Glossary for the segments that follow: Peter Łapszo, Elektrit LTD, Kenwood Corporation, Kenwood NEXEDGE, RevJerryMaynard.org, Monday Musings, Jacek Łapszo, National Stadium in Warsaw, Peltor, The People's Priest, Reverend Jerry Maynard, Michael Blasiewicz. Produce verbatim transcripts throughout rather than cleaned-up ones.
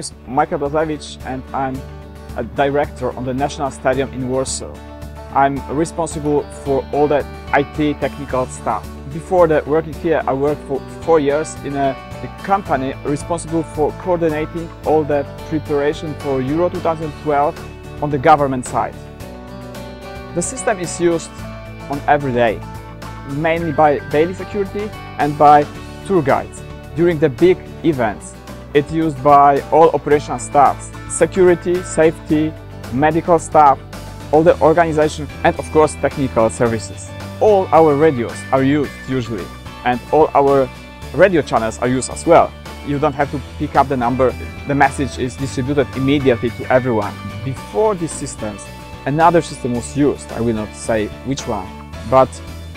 name is Michael Blasiewicz and I'm a director on the National Stadium in Warsaw. I'm responsible for all the I T technical stuff. Before the working here, I worked for four years in a, a company responsible for coordinating all the preparation for Euro two thousand twelve on the government side. The system is used on every day, mainly by daily security and by tour guides. During the big events, it's used by all operational staffs, security, safety, medical staff, all the organization and of course technical services. All our radios are used usually and all our radio channels are used as well. You don't have to pick up the number, the message is distributed immediately to everyone. Before these systems, another system was used, I will not say which one, but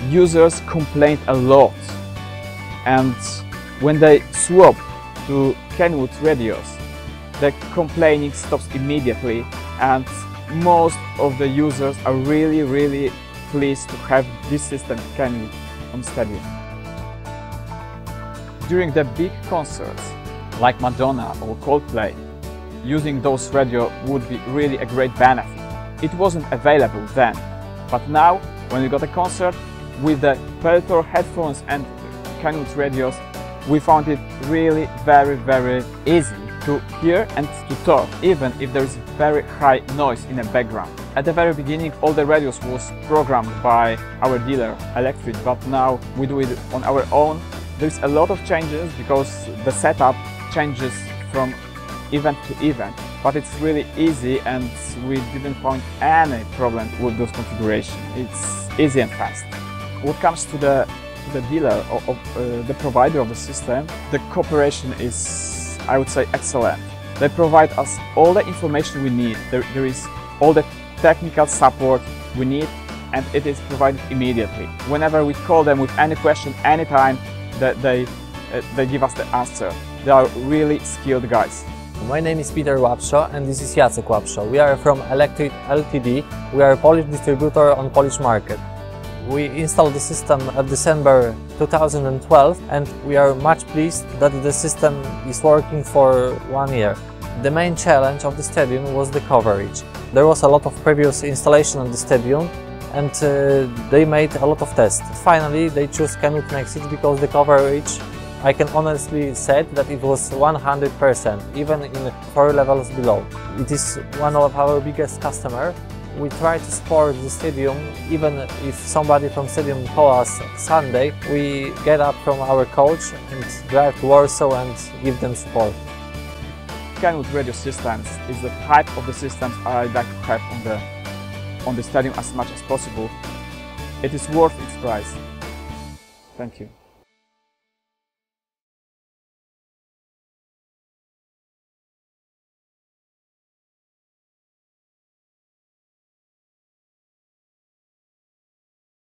users complained a lot, and when they swap to Kenwood radios, the complaining stops immediately and most of the users are really, really pleased to have this system Kenwood on stadium. During the big concerts, like Madonna or Coldplay, using those radio would be really a great benefit. It wasn't available then, but now, when we got a concert, with the Peltor headphones and Kenwood radios, we found it really very, very easy to hear and to talk, even if there is very high noise in the background. At the very beginning, all the radios was programmed by our dealer, Elektrit, but now we do it on our own. There's a lot of changes because the setup changes from event to event, but it's really easy and we didn't find any problem with those configurations. It's easy and fast. What comes to the, to the dealer or, or uh, the provider of the system, the cooperation is, I would say, excellent. They provide us all the information we need. There, there is all the technical support we need and it is provided immediately. Whenever we call them with any question, anytime, that they, uh, they give us the answer. They are really skilled guys. My name is Peter Łapszo and this is Jacek Łapszo. We are from Elektrit L T D. We are a Polish distributor on Polish market. We installed the system in December two thousand twelve and we are much pleased that the system is working for one year. The main challenge of the stadium was the coverage. There was a lot of previous installation on the stadium and uh, they made a lot of tests. Finally, they chose Kenwood NEXEDGE because the coverage, I can honestly say that it was one hundred percent, even in four levels below. It is one of our biggest customers. We try to support the stadium, even if somebody from stadium calls us Sunday, we get up from our coach and drive to Warsaw and give them support. Kenwood radio systems is the type of the systems I like to have on the, on the stadium as much as possible. It is worth its price. Thank you.